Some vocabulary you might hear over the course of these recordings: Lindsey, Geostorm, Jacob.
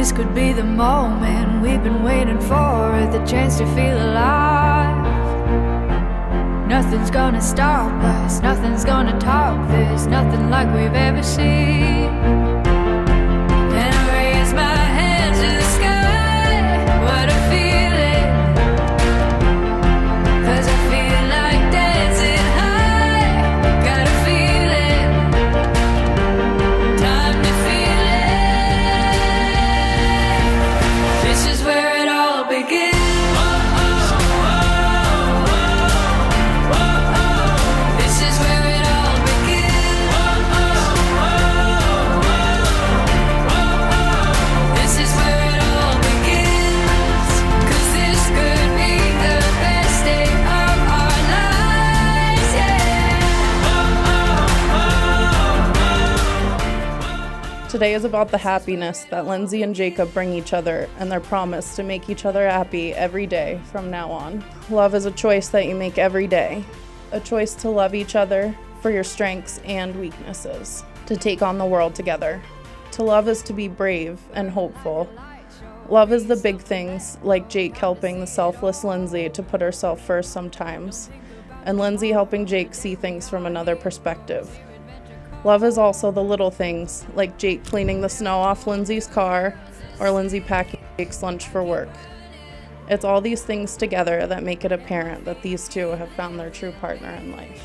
This could be the moment we've been waiting for, the chance to feel alive. Nothing's gonna stop us, nothing's gonna top this, nothing like we've ever seen. And I raise my hands to the sky, what a feeling, 'cause I feel like dancing high. Got a feeling, time to feel it. This is where it all begins. Today is about the happiness that Lindsey and Jacob bring each other and their promise to make each other happy every day from now on. Love is a choice that you make every day, a choice to love each other for your strengths and weaknesses, to take on the world together. To love is to be brave and hopeful. Love is the big things, like Jake helping the selfless Lindsey to put herself first sometimes, and Lindsey helping Jake see things from another perspective. Love is also the little things, like Jake cleaning the snow off Lindsey's car or Lindsey packing Jake's lunch for work. It's all these things together that make it apparent that these two have found their true partner in life.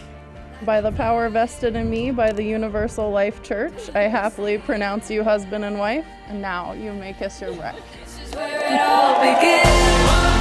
By the power vested in me by the Universal Life Church, I happily pronounce you husband and wife, and now you may kiss your bride. This is where it all begins.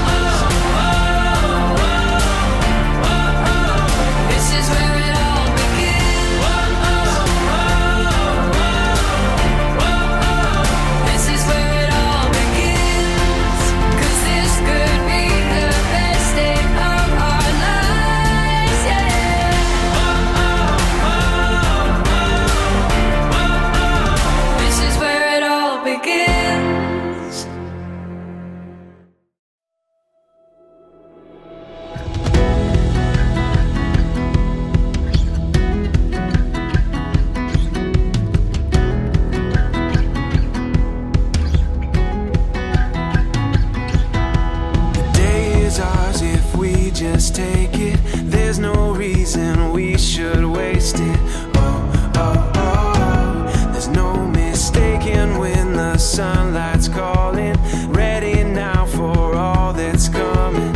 Just take it, there's no reason we should waste it. Oh, oh, oh, there's no mistaking when the sunlight's calling, ready now for all that's coming.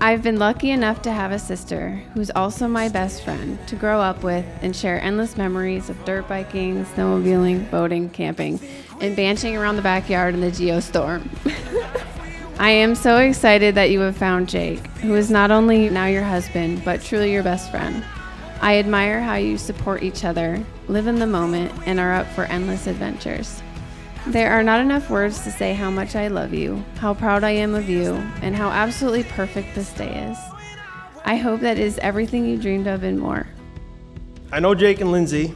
I've been lucky enough to have a sister who's also my best friend to grow up with and share endless memories of dirt biking, snowmobiling, boating, camping, and banshing around the backyard in the Geostorm. I am so excited that you have found Jake, who is not only now your husband, but truly your best friend. I admire how you support each other, live in the moment, and are up for endless adventures. There are not enough words to say how much I love you, how proud I am of you, and how absolutely perfect this day is. I hope that is everything you dreamed of and more. I know Jake and Lindsey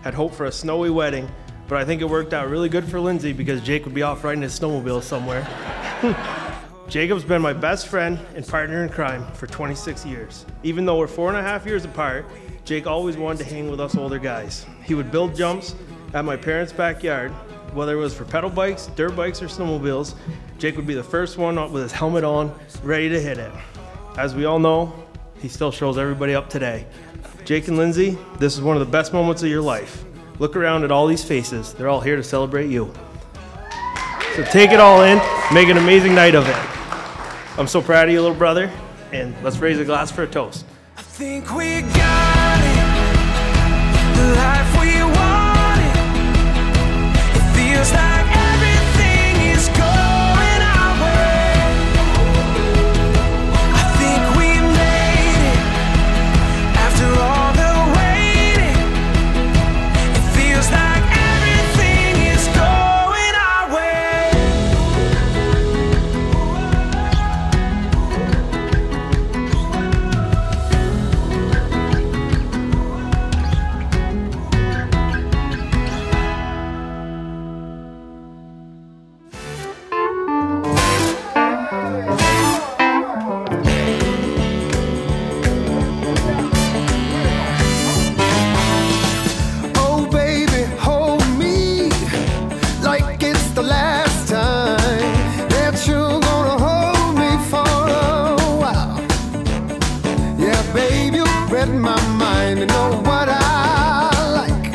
had hoped for a snowy wedding, but I think it worked out really good for Lindsey because Jake would be off riding his snowmobile somewhere. Jacob's been my best friend and partner in crime for 26 years. Even though we're 4.5 years apart, Jake always wanted to hang with us older guys. He would build jumps at my parents' backyard, whether it was for pedal bikes, dirt bikes, or snowmobiles. Jake would be the first one up with his helmet on, ready to hit it. As we all know, he still shows everybody up today. Jake and Lindsey, this is one of the best moments of your life. Look around at all these faces. They're all here to celebrate you. So take it all in, make an amazing night of it. I'm so proud of you, little brother, and let's raise a glass for a toast. I think we got it, the life we wanted. It feels like everything is going our way. I think we made it, after all the waiting. It feels like in my mind, you know what I like.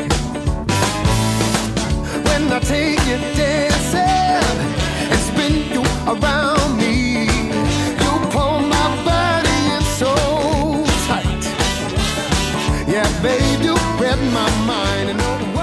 When I take you dancing and spin you around me, you pull my body in so tight. Yeah, babe, you read my mind, you know.